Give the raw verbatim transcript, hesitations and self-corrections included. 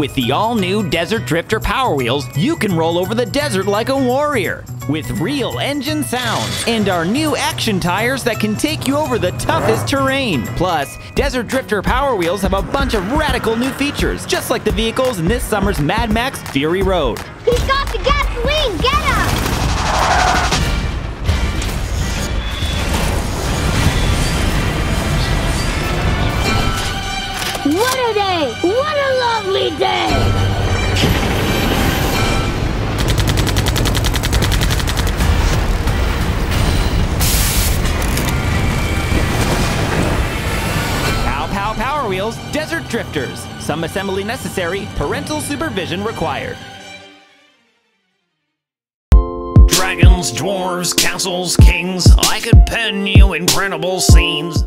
With the all-new Desert Drifter Power Wheels, you can roll over the desert like a warrior, with real engine sound and our new action tires that can take you over the toughest terrain. Plus, Desert Drifter Power Wheels have a bunch of radical new features, just like the vehicles in this summer's Mad Max Fury Road. He's got the gasoline! Get him! What a day! What a lovely day! Pow Pow Power Wheels, Desert Drifters. Some assembly necessary, parental supervision required. Dragons, dwarves, castles, kings, I could pen you incredible scenes.